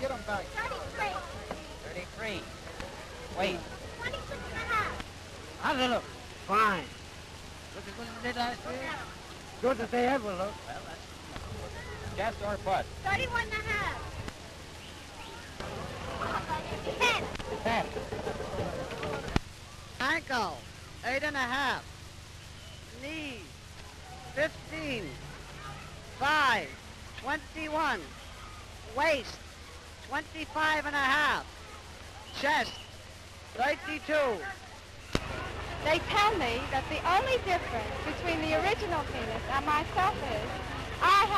Get them back. 33. Wait. 26 and a half. How does it look? Fine. Look as good as they did last year? Good as they ever look. Well, that's... Just or but? 31 and a half. 10. 10. Ankle. 8 and a half. Knee. 15. 5. 21. Waist, 25 and a half. Chest, 32. They tell me that the only difference between the original penis and myself is I